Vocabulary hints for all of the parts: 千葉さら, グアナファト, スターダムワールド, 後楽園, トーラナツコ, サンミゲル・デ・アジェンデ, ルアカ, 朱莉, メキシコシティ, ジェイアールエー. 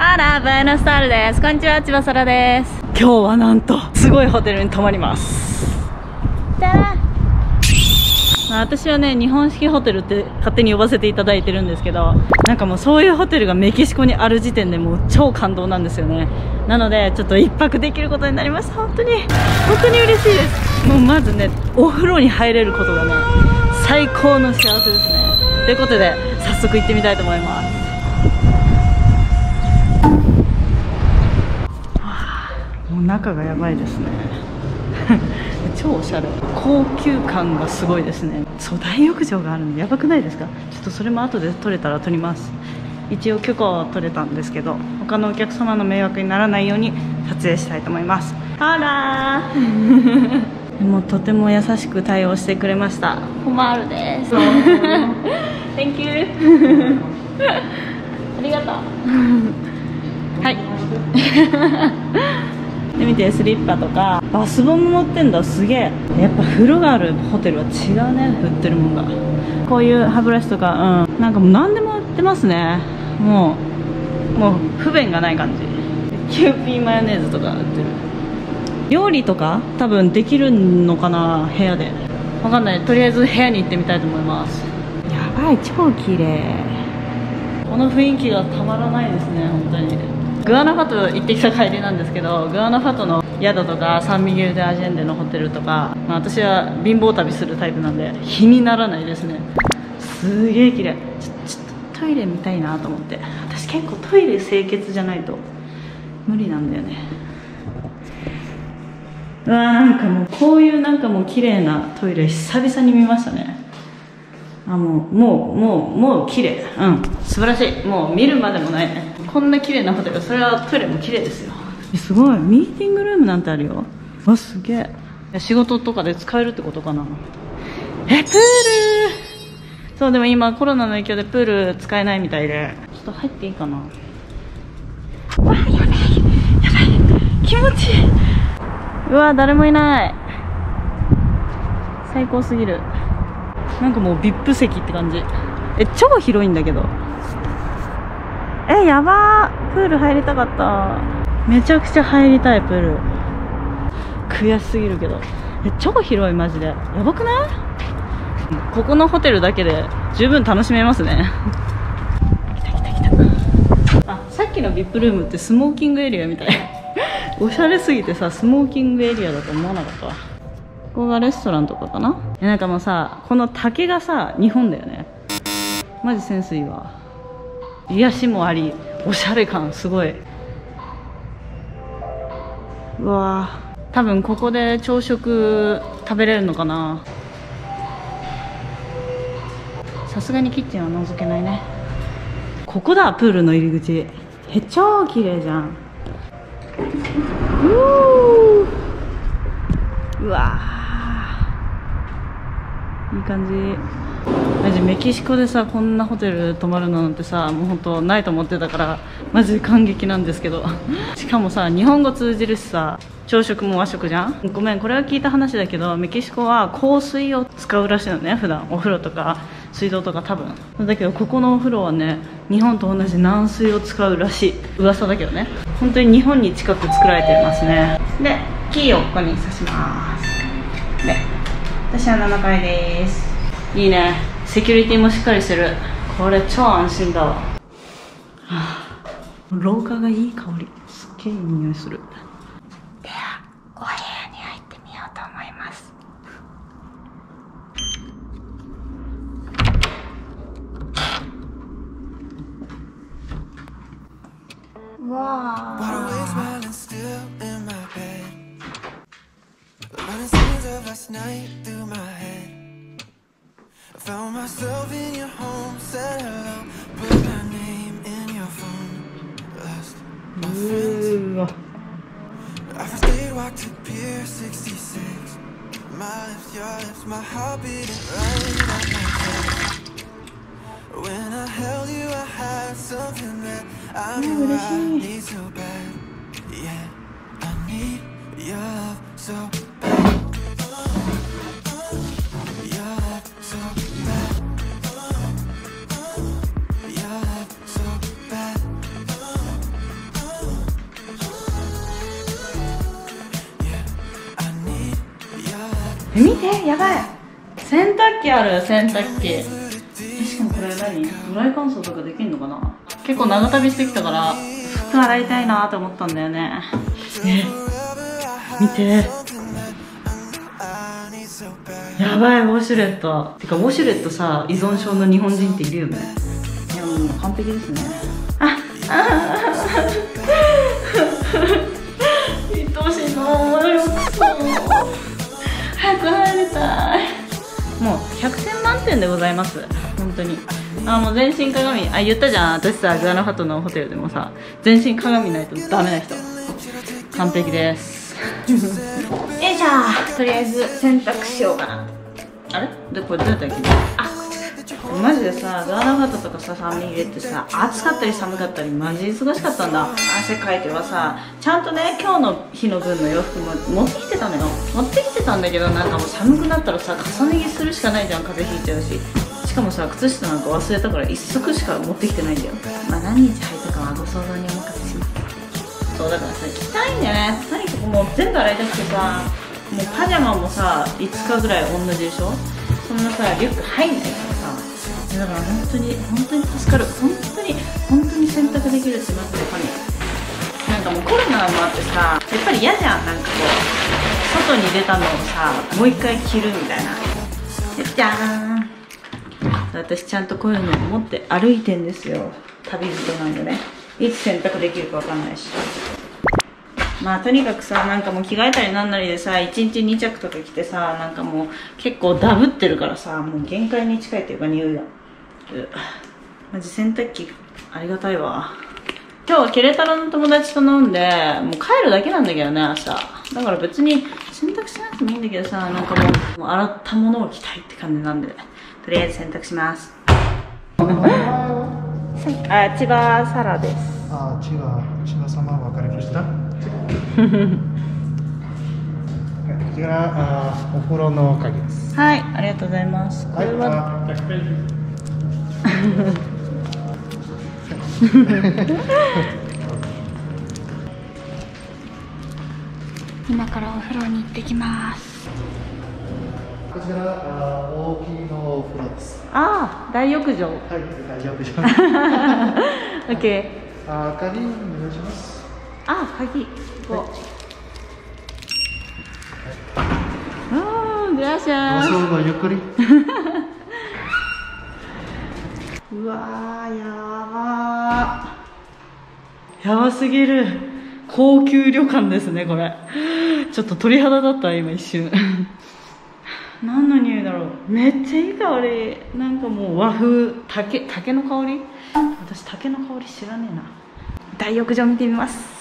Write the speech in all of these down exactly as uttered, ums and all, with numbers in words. あら、ブエノスタールです。こんにちは、千葉さらです。今日はなんと、すごいホテルに泊まります。だら、まあ、私はね、日本式ホテルって勝手に呼ばせていただいてるんですけど、なんかもうそういうホテルがメキシコにある時点でもう超感動なんですよね。なので、ちょっと一泊できることになりました。本当に、本当に嬉しいです。もうまずね、お風呂に入れることがね、最高の幸せですね。ということで、早速行ってみたいと思います。中がやばいですね超おしゃれ、高級感がすごいですね。そう、大浴場があるのやばくないですか。ちょっとそれも後で撮れたら撮ります。一応許可を取れたんですけど、他のお客様の迷惑にならないように撮影したいと思います。あらーもうとても優しく対応してくれました。ホマールです。Thank you ありがとうはいで、見て、スリッパとかバスボム持ってんだ。すげえ。やっぱ風呂があるホテルは違うね、売ってるもんが。こういう歯ブラシとか、うん、なんかもう何でも売ってますね。もうもう不便がない感じ。キューピーマヨネーズとか売ってる。料理とか多分できるのかな、部屋で。わかんない。とりあえず部屋に行ってみたいと思います。やばい、超綺麗。この雰囲気がたまらないですね、本当に。グアナファト行ってきた帰りなんですけど、グアナファトの宿とかサンミゲル・デ・アジェンデのホテルとか、まあ、私は貧乏旅するタイプなんで日にならないですね。すげえ綺麗。ちょちょっとトイレ見たいなと思って。私結構トイレ清潔じゃないと無理なんだよね。うわー、なんかもうこういうなんかもう綺麗なトイレ久々に見ましたね。あ、もうもうもうもう綺麗。うん、素晴らしい。もう見るまでもないね、こんな綺麗なホテル。それはトイレも綺麗ですよ。すごい、ミーティングルームなんてあるよ。わ、すげえ。仕事とかで使えるってことかな。え、プール。そう、でも今コロナの影響でプール使えないみたいで、ちょっと入っていいかな。わ、やばいやばい、気持ちいい。うわ、誰もいない。最高すぎる。なんかもう ブイアイピー 席って感じ。え、超広いんだけど。え、やばー。プール入りたかった。めちゃくちゃ入りたい、プール。悔しすぎるけど、え、超広い、マジで。やばくない？ここのホテルだけで十分楽しめますね来た来た来た。あ、さっきの ブイアイピー ルームってスモーキングエリアみたいおしゃれすぎてさ、スモーキングエリアだと思わなかったわ。ここがレストランとかかな。え、なんかもうさ、この竹がさ、日本だよね。マジセンスいいわ。癒しもあり、おしゃれ感すごい。うわー、多分ここで朝食食べれるのかな。さすがにキッチンは覗けないね。ここだ、プールの入り口。え、超綺麗じゃん。うわー、いい感じ。マジメキシコでさ、こんなホテル泊まるのなんてさ、もう本当ないと思ってたから、マジ感激なんですけどしかもさ、日本語通じるしさ、朝食も和食じゃん。ごめん、これは聞いた話だけど、メキシコは香水を使うらしいのね、普段お風呂とか水道とか多分。だけどここのお風呂はね、日本と同じ軟水を使うらしい。噂だけどね。本当に日本に近く作られてますね。で、キーをここに刺します。で、私はななかいです。いいね、セキュリティもしっかりしてる。これ超安心だわ、はあ、廊下がいい香り。すっげえいい匂いする。では、お部屋に入ってみようと思います。うわー、found myself in your home, said hello, put my name in your phone, lost my friends. I first did walk to Pier sixty-six, my lips, your lips, my heart beating right at my chest. When I held you, I had something that I knew I need so bad. Yeah, I need your love so bad. え、見て、やばい、洗濯機ある、洗濯機。え、しかもこれ何、ドライ乾燥とかできんのかな。結構長旅してきたから服洗いたいなーと思ったんだよね。え、見て、やばい、ウォシュレット。てかウォシュレットさ、依存症の日本人っているよね。いや、もう完璧ですね。ああ愛しいの、お前もくそ早く入りたい。もうひゃくてん満点でございます、本当に。あ、もう全身鏡。あ、言ったじゃん、私さ、グアナファトのホテルでもさ、全身鏡ないとダメな人。完璧ですよいしょ。とりあえず洗濯しようかな。あれで、これどうやったらいいの。あ、マジでさ、グアナファトとかさ、サンミゲってさ、暑かったり寒かったりマジ忙しかったんだ。汗かいてはさ、ちゃんとね、今日の日の分の洋服も持ってきてたのよ。持ってきてたんだけど、なんかもう寒くなったらさ、重ね着するしかないじゃん、風邪ひいちゃうし。しかもさ、靴下なんか忘れたから一足しか持ってきてないんだよ。まあ何日履いたかはご想像にお任せします。そうだからさ、着たいんだよね。とにかくもう全部洗いたくてさ、もうパジャマもさ、いつかぐらい同じでしょ。そんなさ、リュック入んないからさ。だから本当に本当に助かる。本当に本当に洗濯できるってマジで神。なんかもうコロナもあってさ、やっぱり嫌じゃん、なんかこう外に出たのをさ、もう一回着るみたいな。じゃーん、私ちゃんとこういうのを持って歩いてんですよ。旅人なんでね、いつ洗濯できるかわかんないし。まあとにかくさ、なんかもう着替えたりなんなりでさ、いちにちにちゃくとか着てさ、なんかもう結構ダブってるからさ、もう限界に近いっていうか、匂いが。マジ洗濯機ありがたいわ。今日はケレタラの友達と飲んで、もう帰るだけなんだけどね、明日。だから別に洗濯しなくてもいいんだけどさ、なんかもう、もう洗ったものを着たいって感じなんで、とりあえず洗濯します。あ、千葉サラです。あ、千葉、千葉様は別れました。こちら、あ、お風呂の鍵です。はい、ありがとうございます。これは今からお風呂に行ってきます。こちらは大きいのお風呂です。ああ、大浴場。はい、大浴場。オッケー。あ、鍵お願いします。あ、鍵ここ、はい、おー、グラシャス。どうぞゆっくり。うわー、やばー、やばすぎる。高級旅館ですね、これ。ちょっと鳥肌だった今一瞬。何の匂いだろう。めっちゃいい香り。なんかもう和風、竹、竹の香り。私竹の香り知らねえな。大浴場見てみます。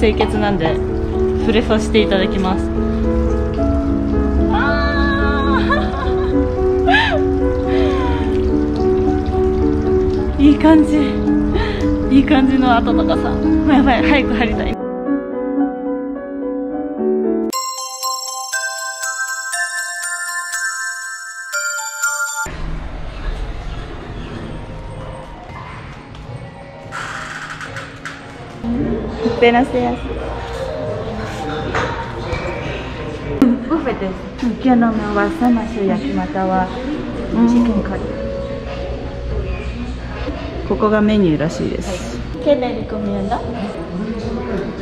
清潔なんで触れさせていただきます。いい感じ、いい感じの温かさ。やばい、早く入りたい。ブラスやす。ブッフェです。今日のメニューはサマス焼きまたはチキンカリー。ここがメニューらしいです。ケネリコミュンダ。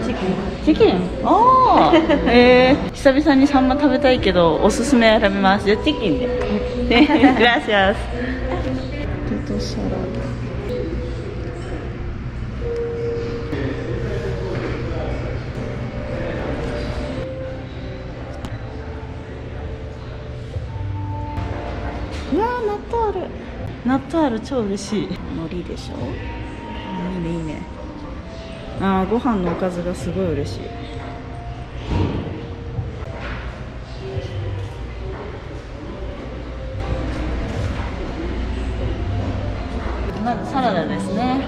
チキン。チキン。おお。ええー、久々にサンマ食べたいけど、おすすめ選びます。じゃあチキンで。ブラシャス。ポテトサラダ。納豆ある、超嬉しい。海苔でしょ。いいね、いいね。あーご飯のおかずがすごい嬉しい。まずサラダですね。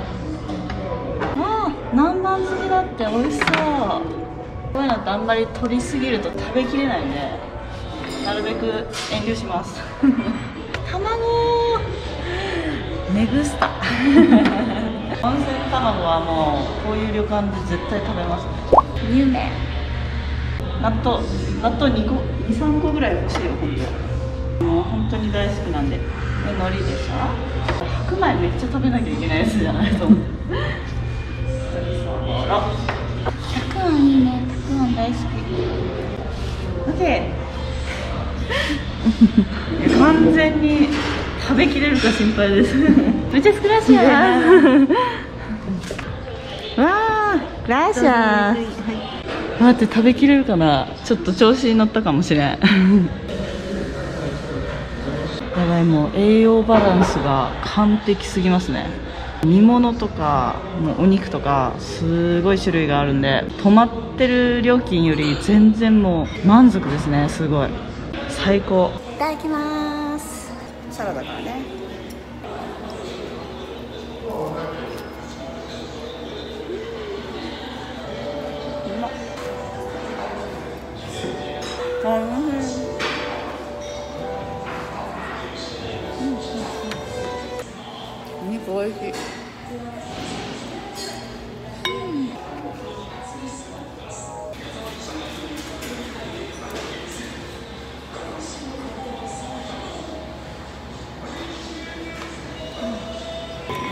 あー南蛮漬けだって美味しそう。こういうのってあんまり取りすぎると食べきれないんで、なるべく遠慮します卵メグスタ温泉卵はもうこういう旅館で絶対食べますね。有名納豆、納豆にこ、に、さんこぐらい欲しいよ本当。もう本当に大好きなんで。で海苔でしょ。白米めっちゃ食べなきゃいけないやつじゃないと思うたくあんいいね、たくあん大好き。オッケー完全に食べきれるか心配ですめっちゃ少ないしやわーグラシャー。待って食べきれるかな、ちょっと調子に乗ったかもしれんやばい、もう栄養バランスが完璧すぎますね。煮物とかもうお肉とかすごい種類があるんで、泊まってる料金より全然もう満足ですね。すごい最高。いただきます。サラダからね。うまっ。おいしい。お肉おいしい。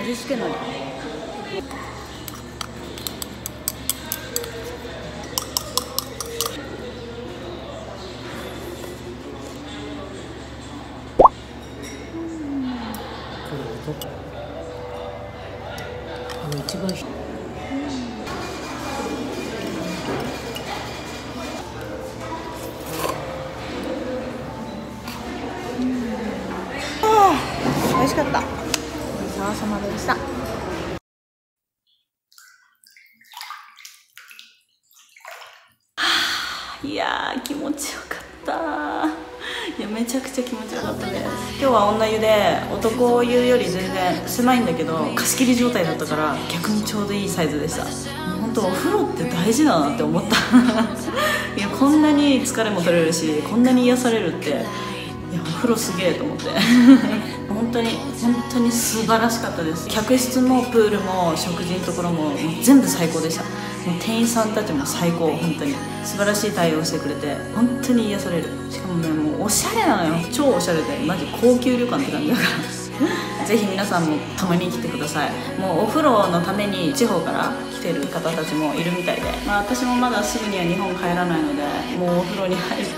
味付けのり一番低い。美味しかった。ごちそうさまでした。いやー気持ちよかったー。いやめちゃくちゃ気持ちよかったです。今日は女湯で男湯より全然狭いんだけど貸し切り状態だったから、逆にちょうどいいサイズでした。本当お風呂って大事だなって思ったいやこんなに疲れも取れるし、こんなに癒されるって、いやお風呂すげえと思って本当に本当に素晴らしかったです。客室もプールも食事のところも全部最高でした。店員さんたちも最高、本当に素晴らしい対応してくれて本当に癒される。しかもね、もうおしゃれなのよ。超おしゃれでマジ高級旅館って感じだからぜひ皆さんもたまに来てください。もうお風呂のために地方から来てる方たちもいるみたいで、まあ、私もまだすぐには日本帰らないので、もうお風呂に入ると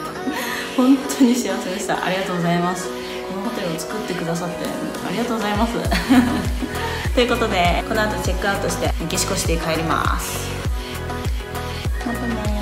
本当に幸せでした。ありがとうございます。このホテルを作ってくださってありがとうございますということで、この後チェックアウトしてメキシコシティ帰ります。またね。